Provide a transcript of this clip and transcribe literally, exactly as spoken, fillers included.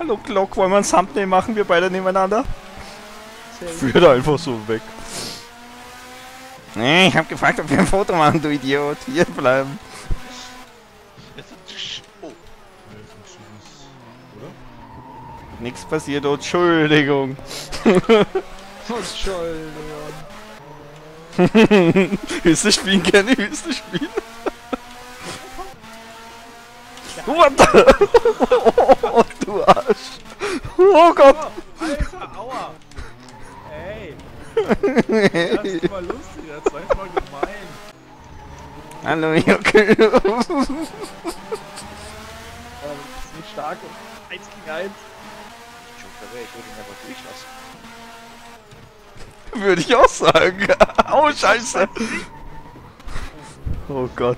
Hallo Glock, wollen wir ein Thumbnail machen, wir beide nebeneinander? Führt einfach so weg. Nee, ich hab gefragt, ob wir ein Foto machen, du Idiot. Hier bleiben. Oh. Nix passiert, oh, Entschuldigung. Entschuldigung. Hüste spielen, gerne Hüste spielen. Oh, du Arsch. Oh Gott. Oh, Alter, aua. Ey. Das ist mal lustig, das war einfach gemein. Hallo, Jokke. Das ist nicht stark. eins gegen eins. Jokke, ich würde ihn einfach durchlassen. Würde ich auch sagen. Au, Scheiße. Oh Gott.